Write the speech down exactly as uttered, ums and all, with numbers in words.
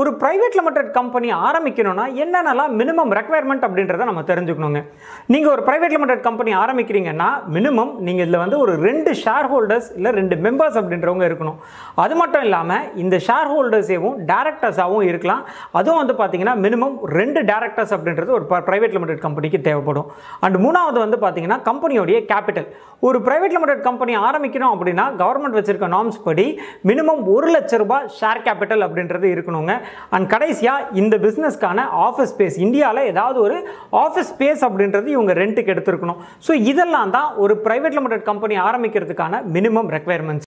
ஒரு private limited company ஆரம்பிக்கணும்னா என்னென்னலாம் minimum requirement அப்படின்றத நம்ம தெரிஞ்சுக்கணுங்க. நீங்கள் ஒரு பிரைவேட் லிமிடெட் கம்பெனி ஆரம்பிக்கிறீங்கன்னா மினிமம் நீங்கள் இதில் வந்து ஒரு ரெண்டு ஷேர் ஹோல்டர்ஸ் இல்லை ரெண்டு மெம்பர்ஸ் அப்படின்றவங்க இருக்கணும். அது மட்டும் இல்லாமல் இந்த ஷேர் ஹோல்டர்ஸேவும் டேரக்டர்ஸாகவும் இருக்கலாம். அதுவும் வந்து பார்த்தீங்கன்னா மினிமம் ரெண்டு டேரக்டர்ஸ் அப்படின்றது ஒரு பிரைவேட் லிமிடெட் கம்பெனிக்கு தேவைப்படும். அண்ட் மூணாவது வந்து பார்த்தீங்கன்னா கம்பெனியோடைய கேபிட்டல். ஒரு பிரைவேட் லிமிடெட் கம்பெனி ஆரம்பிக்கணும் அப்படின்னா கவர்மெண்ட் வச்சிருக்க நார்ம்ஸ் படி மினிமம் ஒரு லட்ச ரூபாய் ஷேர் கேபிட்டல் அப்படின்றது இருக்கணுங்க. அண்ட் கடைசியாக இந்த பிஸ்னஸ்க்கான ஆஃபீஸ் ஸ்பேஸ், இந்தியாவில் ஏதாவது ஒரு ஆஃபீஸ் ஸ்பேஸ் அப்படின்றது இவங்க ரெண்ட்டுக்கு எடுத்துருக்கணும். ஸோ இதெல்லாம் தான் ஒரு பிரைவேட் லிமிடெட் கம்பெனி ஆரம்பிக்கிறதுக்கான மினிமம் ரெக்குயர்மெண்ட்ஸ்.